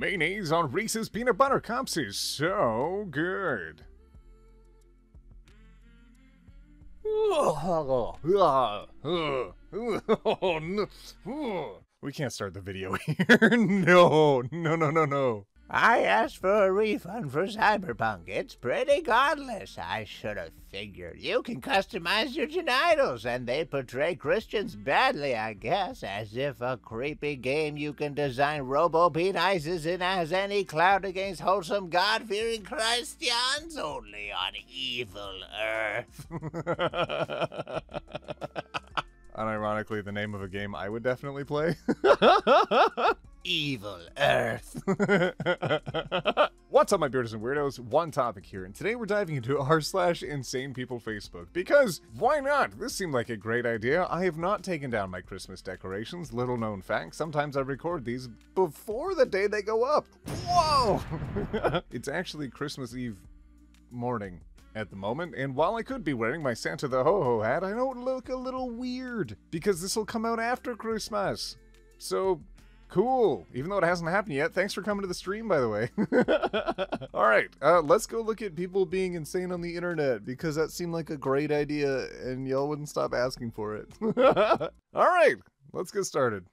Mayonnaise on Reese's peanut butter cups is so good. We can't start the video here. No. I asked for a refund for Cyberpunk. It's pretty godless. I should have figured. You can customize your genitals, and they portray Christians badly, I guess. As if a creepy game you can design robo-penises in has any clout against wholesome God-fearing Christians only on evil earth. Unironically, the name of a game I would definitely play. Evil Earth. What's up, my beards and weirdos? One Topic here, and today we're diving into r/InsanePeopleFacebook, because why not? This seemed like a great idea. I have not taken down my Christmas decorations. Little known fact, sometimes I record these before the day they go up. Whoa! It's actually Christmas Eve morning at the moment, and while I could be wearing my Santa the Ho-Ho hat, I don't look a little weird, because this will come out after Christmas. So... cool. Even though it hasn't happened yet, thanks for coming to the stream, by the way. Alright, let's go look at people being insane on the internet, because that seemed like a great idea, and y'all wouldn't stop asking for it. Alright, let's get started.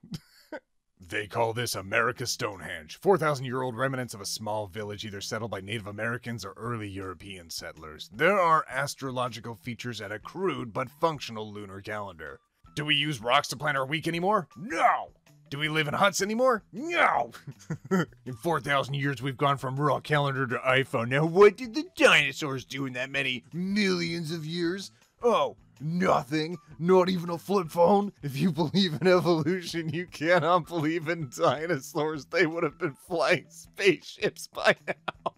They call this America's Stonehenge, 4,000-year-old remnants of a small village either settled by Native Americans or early European settlers. There are astrological features and a crude but functional lunar calendar. Do we use rocks to plan our week anymore? No! Do we live in huts anymore? No! In 4,000 years, we've gone from raw calendar to iPhone. Now, what did the dinosaurs do in that many millions of years? Oh, nothing. Not even a flip phone. If you believe in evolution, you cannot believe in dinosaurs. They would have been flying spaceships by now.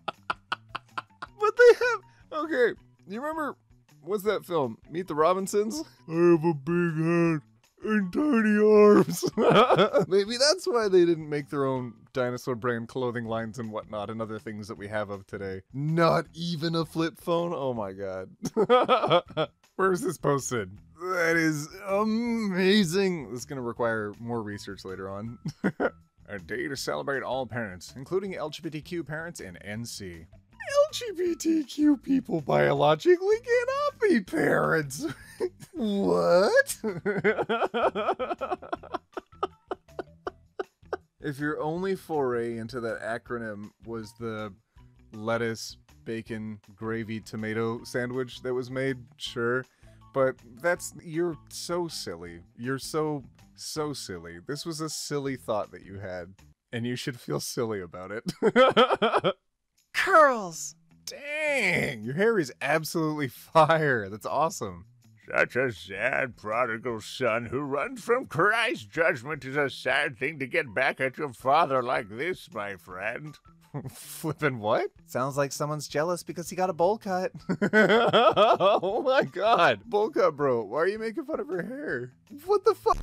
But they have... okay, you remember... what's that film? Meet the Robinsons? I have a big head and tiny arms. Maybe that's why they didn't make their own dinosaur brand clothing lines and whatnot and other things that we have of today. Not even a flip phone? Oh my god. Where is this posted? That is amazing. This is going to require more research later on. A day to celebrate all parents, including LGBTQ parents and NC. LGBTQ people biologically cannot be parents. What? If your only foray into that acronym was the lettuce, bacon, gravy, tomato sandwich that was made, sure. But that's, you're so silly. You're so silly. This was a silly thought that you had, and you should feel silly about it. Curls! Dang! Your hair is absolutely fire. That's awesome. Such a sad prodigal son who runs from Christ's judgment is a sad thing to get back at your father like this, my friend. Flippin' what? Sounds like someone's jealous because he got a bowl cut. Oh my god. Bowl cut, bro. Why are you making fun of her hair? What the fuck?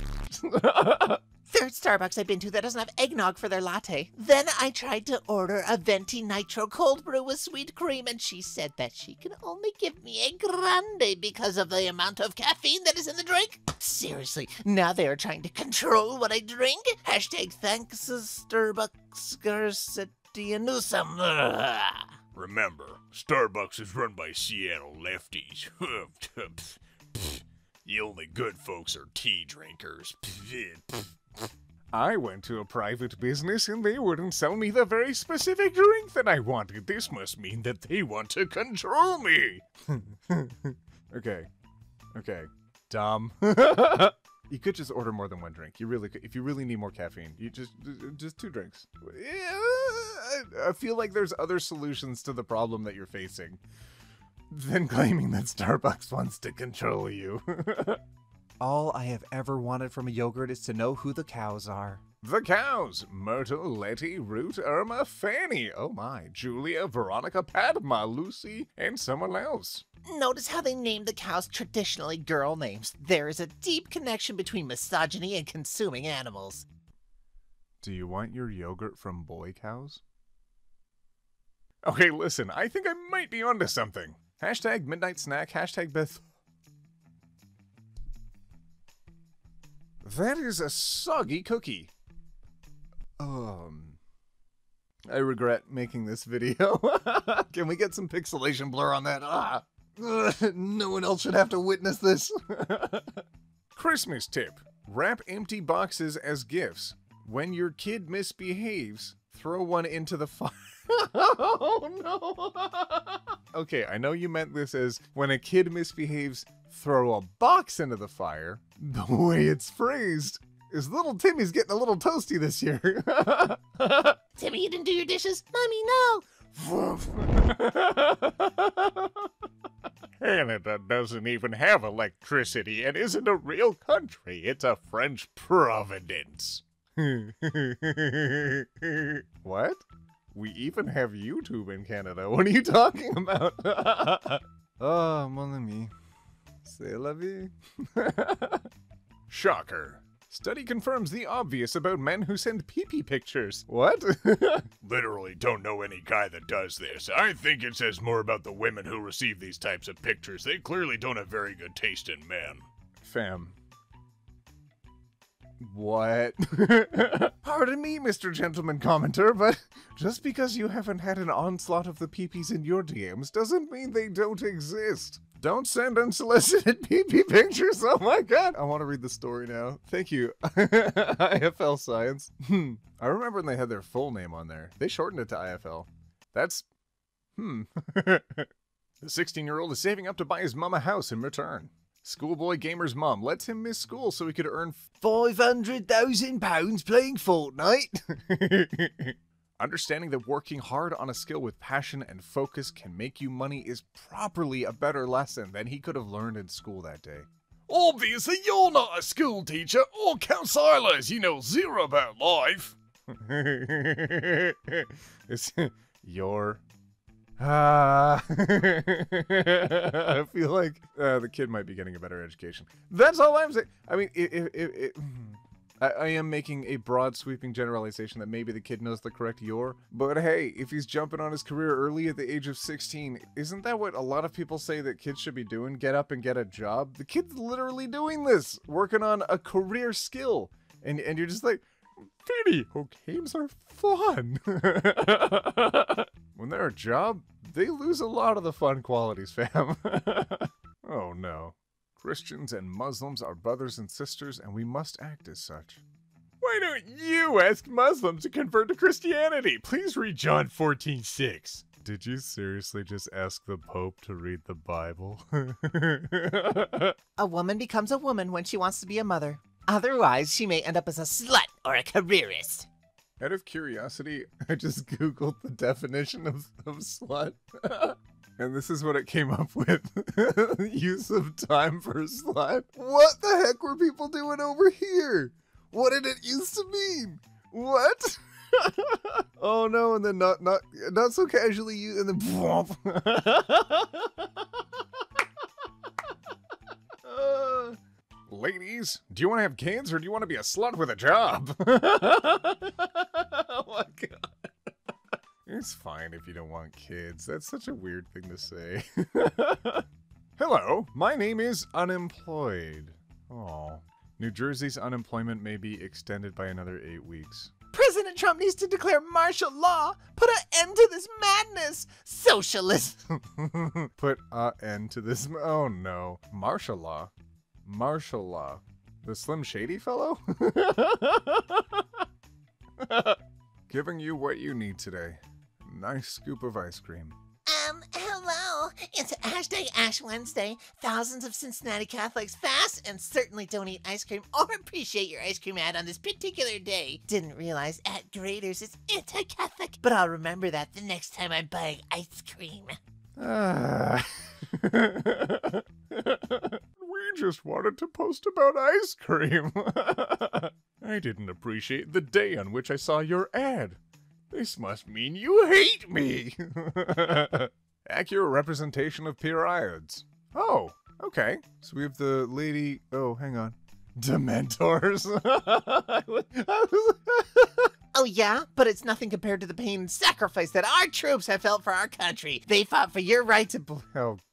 Third Starbucks I've been to that doesn't have eggnog for their latte. Then I tried to order a venti nitro cold brew with sweet cream, and she said that she can only give me a grande because of the amount of caffeine that is in the drink. Seriously, now they are trying to control what I drink. Hashtag thanks Starbucks scarcity and Newsom. Remember, Starbucks is run by Seattle lefties. The only good folks are tea drinkers. I went to a private business and they wouldn't sell me the very specific drink that I wanted. This must mean that they want to control me. Okay. Dumb. You could just order more than one drink. You really could. If you really need more caffeine, you just two drinks. I feel like there's other solutions to the problem that you're facing than claiming that Starbucks wants to control you. All I have ever wanted from a yogurt is to know who the cows are. The cows! Myrtle, Letty, Ruth, Irma, Fanny, oh my, Julia, Veronica, Padma, Lucy, and someone else. Notice how they named the cows traditionally girl names. There is a deep connection between misogyny and consuming animals. Do you want your yogurt from boy cows? Okay, listen, I think I might be onto something. Hashtag midnight snack, hashtag Beth... that is a soggy cookie. I regret making this video. Can we get some pixelation blur on that? Ah, no one else should have to witness this. Christmas tip. Wrap empty boxes as gifts. When your kid misbehaves, throw one into the fire. Oh no! Okay, I know you meant this as when a kid misbehaves, throw a box into the fire. The way it's phrased is little Timmy's getting a little toasty this year. Timmy, you didn't do your dishes? Mommy, no! Canada doesn't even have electricity and isn't a real country. It's a French providence. What? We even have YouTube in Canada. What are you talking about? Oh, mon ami. C'est la vie. Shocker. Study confirms the obvious about men who send pee-pee pictures. What? Literally don't know any guy that does this. I think it says more about the women who receive these types of pictures. They clearly don't have very good taste in men. Fam. What? Pardon me, Mr. Gentleman Commenter, but just because you haven't had an onslaught of the pee-pees in your DMs doesn't mean they don't exist. Don't send unsolicited pee-pee pictures. Oh my god. I want to read the story now. Thank you. IFL Science. I remember when they had their full name on there. They shortened it to IFL. That's... The 16-year-old is saving up to buy his mom a house in return. Schoolboy gamer's mom lets him miss school so he could earn £500,000 playing Fortnite. Understanding that working hard on a skill with passion and focus can make you money is properly a better lesson than he could have learned in school that day. Obviously, you're not a school teacher or counselor, as you know zero about life. It's your... I feel like the kid might be getting a better education. That's all I'm saying. I mean, I am making a broad sweeping generalization that maybe the kid knows the correct your, but hey, if he's jumping on his career early at the age of 16, isn't that what a lot of people say that kids should be doing? Get up and get a job? The kid's literally doing this, working on a career skill. And you're just like, Daddy, oh, games are fun. When they're a job, they lose a lot of the fun qualities, fam. Oh no. Christians and Muslims are brothers and sisters, and we must act as such. Why don't you ask Muslims to convert to Christianity? Please read John 14:6. Did you seriously just ask the Pope to read the Bible? A woman becomes a woman when she wants to be a mother. Otherwise, she may end up as a slut or a careerist. Out of curiosity, I just googled the definition of slut. And this is what it came up with. Use of time for slut. What the heck were people doing over here? What did it used to mean? What? Oh no, and then not so casually you, and then bwomp. Ladies, do you want to have kids or do you want to be a slut with a job? Oh my god. It's fine if you don't want kids. That's such a weird thing to say. Hello, my name is Unemployed. Aw. New Jersey's unemployment may be extended by another 8 weeks. President Trump needs to declare martial law. Put an end to this madness. Socialism. Put an end to this. Oh no. Martial law. Martial law. The Slim Shady fellow? Giving you what you need today. Nice scoop of ice cream. Hello. It's hashtag Ash Wednesday. Thousands of Cincinnati Catholics fast and certainly don't eat ice cream or appreciate your ice cream ad on this particular day. Didn't realize at Graders is anti-Catholic, but I'll remember that the next time I'm buying ice cream. We just wanted to post about ice cream. I didn't appreciate the day on which I saw your ad. This must mean you hate me! Accurate representation of periods. Oh, okay. So we have the lady... Oh, hang on. Dementors. Oh yeah? But it's nothing compared to the pain and sacrifice that our troops have felt for our country. They fought for your right to...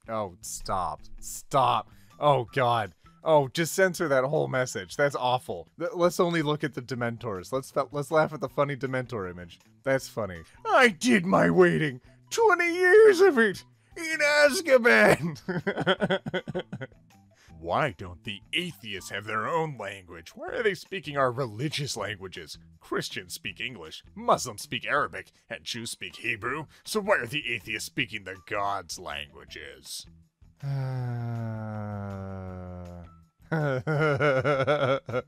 Oh, stop. Stop. Oh god. Oh, just censor that whole message. That's awful. Let's only look at the Dementors. Let's laugh at the funny Dementor image. That's funny. I did my waiting. 20 years of it in Azkaban. Why don't the atheists have their own language? Why are they speaking our religious languages? Christians speak English, Muslims speak Arabic, and Jews speak Hebrew. So why are the atheists speaking the gods' languages?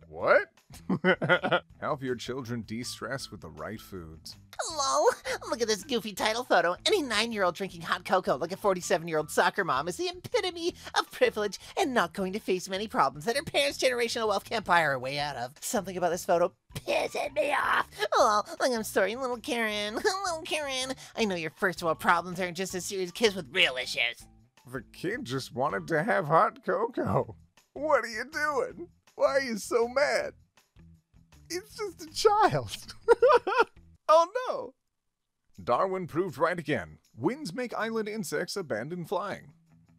What? Help your children de-stress with the right foods. Hello! Look at this goofy title photo. Any 9-year-old drinking hot cocoa like a 47-year-old soccer mom is the epitome of privilege and not going to face many problems that her parents' generational wealth can't buy her way out of. Something about this photo pissing me off. Oh, like I'm sorry, little Karen. Little Karen. I know your first world problems aren't just as serious as kids with real issues. The kid just wanted to have hot cocoa. What are you doing? Why are you so mad? It's just a child. Oh no! Darwin proved right again. Winds make island insects abandon flying.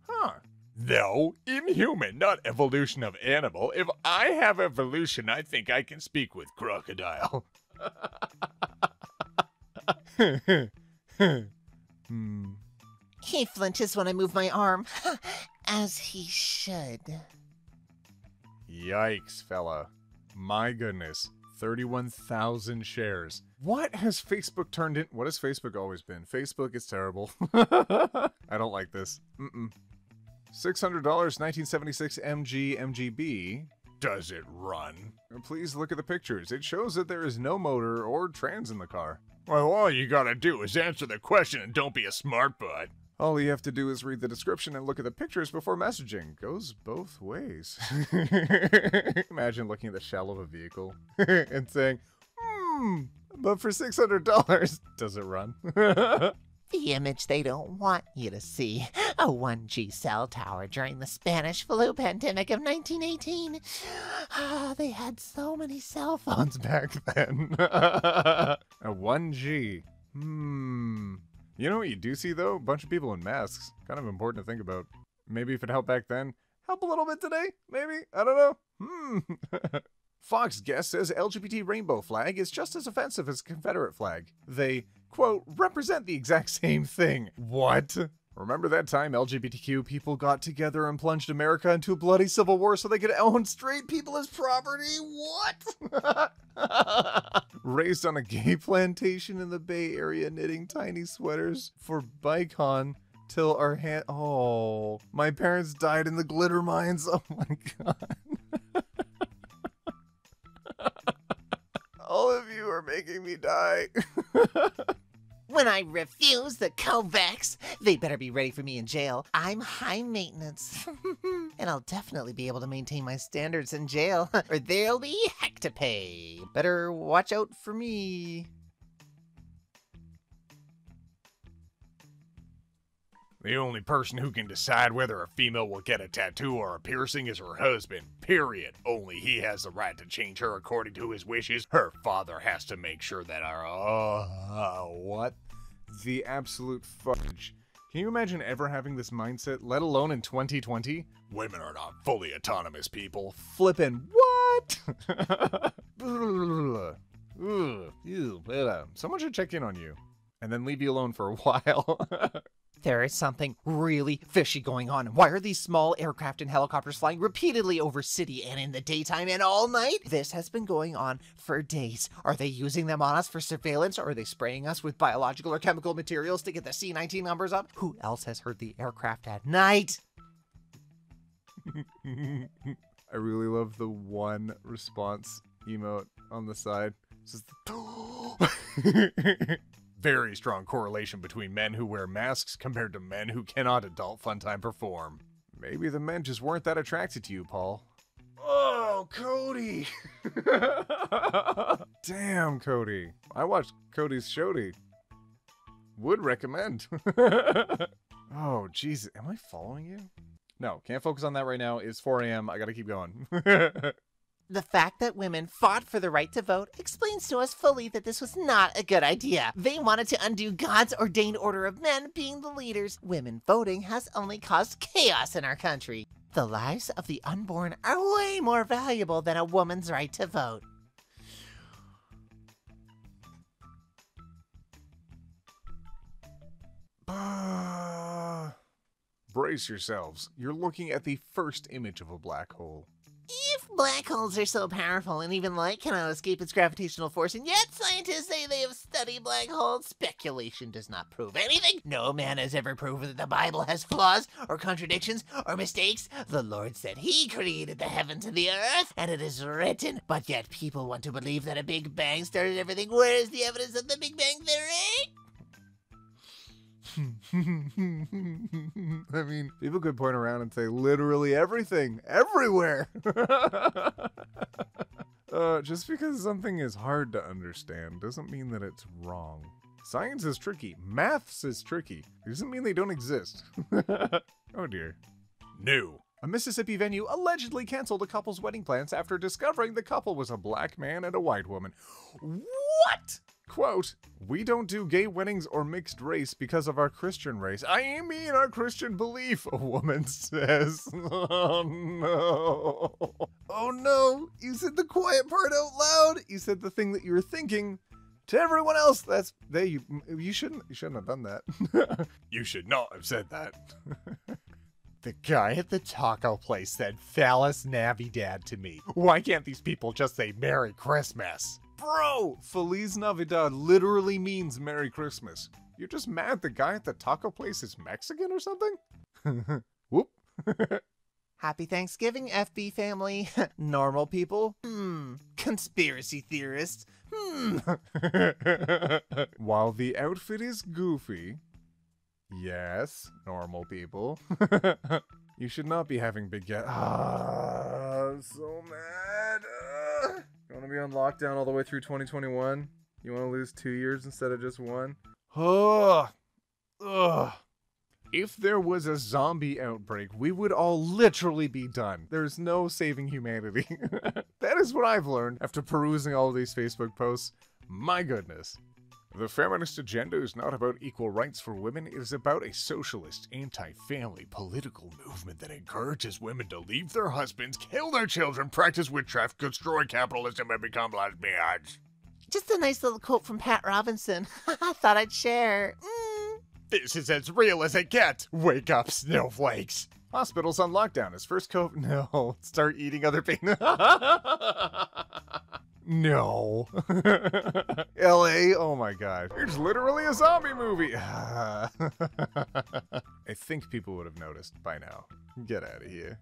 Huh. No, inhuman, not evolution of animal. If I have evolution, I think I can speak with crocodile. He flinches when I move my arm. As he should. Yikes, fella. My goodness. 31,000 shares. What has Facebook turned in? What has Facebook always been? Facebook is terrible. I don't like this. Mm-mm. $600, 1976 MGB. Does it run? Please look at the pictures. It shows that there is no motor or trans in the car. Well, all you gotta do is answer the question and don't be a smart butt. All you have to do is read the description and look at the pictures before messaging. Goes both ways. Imagine looking at the shell of a vehicle and saying, but for $600, does it run? The image they don't want you to see. A 1G cell tower during the Spanish flu pandemic of 1918. Oh, they had so many cell phones back then. A 1G. You know what you do see, though? A bunch of people in masks. Kind of important to think about. Maybe if it helped back then, help a little bit today? Maybe? I don't know. Fox Guest says LGBT rainbow flag is just as offensive as Confederate flag. They, quote, represent the exact same thing. What? Remember that time LGBTQ people got together and plunged America into a bloody civil war so they could own straight people as property? What? Raised on a gay plantation in the Bay Area knitting tiny sweaters for Bicon till our hand... Oh, my parents died in the glitter mines. Oh my god. All of you are making me die. When I refuse the Covax, they better be ready for me in jail. I'm high maintenance. And I'll definitely be able to maintain my standards in jail, or there'll be heck to pay. Better watch out for me. The only person who can decide whether a female will get a tattoo or a piercing is her husband, period. Only he has the right to change her according to his wishes. Her father has to make sure that our... what? The absolute fudge. Can you imagine ever having this mindset, let alone in 2020? Women are not fully autonomous people. Flippin' what? Someone should check in on you and then leave you alone for a while. There is something really fishy going on. Why are these small aircraft and helicopters flying repeatedly over city and in the daytime and all night? This has been going on for days. Are they using them on us for surveillance, or are they spraying us with biological or chemical materials to get the C-19 numbers up? Who else has heard the aircraft at night? I really love the one response emote on the side. It's just the... Very strong correlation between men who wear masks compared to men who cannot adult fun time perform. Maybe the men just weren't that attracted to you, Paul. Oh, Cody! Damn, Cody. I watched Cody's Shody. Would recommend. Oh, Jesus. Am I following you? No, can't focus on that right now. It's 4 a.m. I gotta keep going. The fact that women fought for the right to vote explains to us fully that this was not a good idea. They wanted to undo God's ordained order of men being the leaders. Women voting has only caused chaos in our country. The lives of the unborn are way more valuable than a woman's right to vote. Brace yourselves. You're looking at the first image of a black hole. If black holes are so powerful and even light cannot escape its gravitational force, and yet scientists say they have studied black holes, speculation does not prove anything. No man has ever proven that the Bible has flaws or contradictions or mistakes. The Lord said he created the heavens and the earth, and it is written. But yet people want to believe that a Big Bang started everything. Where is the evidence of the Big Bang Theory? I mean, people could point around and say literally everything, everywhere. Just because something is hard to understand doesn't mean that it's wrong. Science is tricky. Maths is tricky. It doesn't mean they don't exist. Oh dear. New. A Mississippi venue allegedly canceled a couple's wedding plans after discovering the couple was a black man and a white woman. What? Quote, "We don't do gay weddings or mixed race because of our Christian race. I mean our Christian belief," a woman says. Oh no. Oh no, you said the quiet part out loud. You said the thing that you were thinking. To everyone else, that's, they, you shouldn't have done that. You should not have said that. The guy at the taco place said Phallus Navidad to me. Why can't these people just say Merry Christmas? Bro, Feliz Navidad literally means Merry Christmas. You're just mad the guy at the taco place is Mexican or something? Whoop. Happy Thanksgiving, FB family. Normal people. Conspiracy theorists. While the outfit is goofy, yes, normal people, you should not be having baguette. I'm so mad. You want to be on lockdown all the way through 2021? You want to lose 2 years instead of just one? If there was a zombie outbreak, we would all literally be done. There's no saving humanity. That is what I've learned after perusing all of these Facebook posts. My goodness. The feminist agenda is not about equal rights for women. It is about a socialist, anti-family political movement that encourages women to leave their husbands, kill their children, practice witchcraft, destroy capitalism, and become lesbians. Just a nice little quote from Pat Robinson. I thought I'd share. This is as real as it gets. Wake up, snowflakes. Hospitals on lockdown. His first COVID. No. Start eating other people. No. LA, oh my god. It's literally a zombie movie. I think people would have noticed by now. Get out of here.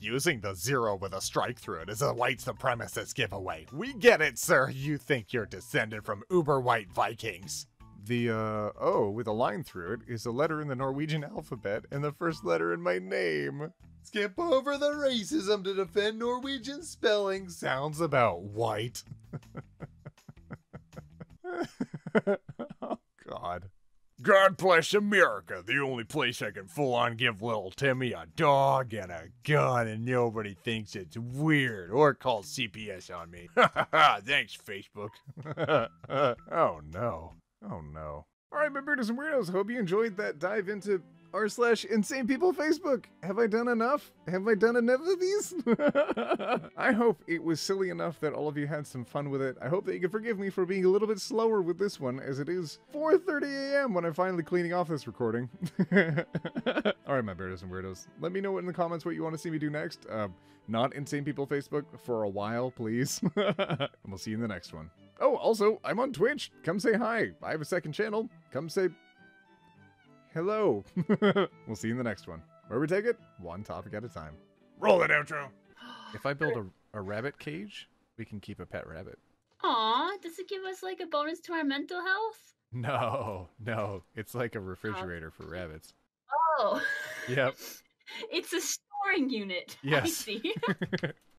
Using the zero with a strike through it is a white supremacist giveaway. We get it, sir. You think you're descended from uber white Vikings. The O with a line through it is a letter in the Norwegian alphabet and the first letter in my name. Skip over the racism to defend Norwegian spelling. Sounds about white. Oh, God. God bless America, the only place I can full-on give little Timmy a dog and a gun and nobody thinks it's weird or calls CPS on me. Thanks, Facebook. Oh, no. Oh, no. All right, my beardos and weirdos, hope you enjoyed that dive into r/InsanePeopleFacebook. Have I done enough? Have I done enough of these? I hope it was silly enough that all of you had some fun with it. I hope that you can forgive me for being a little bit slower with this one, as it is 4:30 a.m. when I'm finally cleaning off this recording. All right, my beardos and weirdos, let me know in the comments what you want to see me do next. Not Insane People Facebook for a while, please. And we'll see you in the next one. Oh, also, I'm on Twitch. Come say hi. I have a second channel. Come say hello. We'll see you in the next one, where we take it one topic at a time. Roll that outro. If I build a rabbit cage, we can keep a pet rabbit. Aw, does it give us like a bonus to our mental health? No, no. It's like a refrigerator for rabbits. Oh. Yep. It's a storing unit. Yes. I see.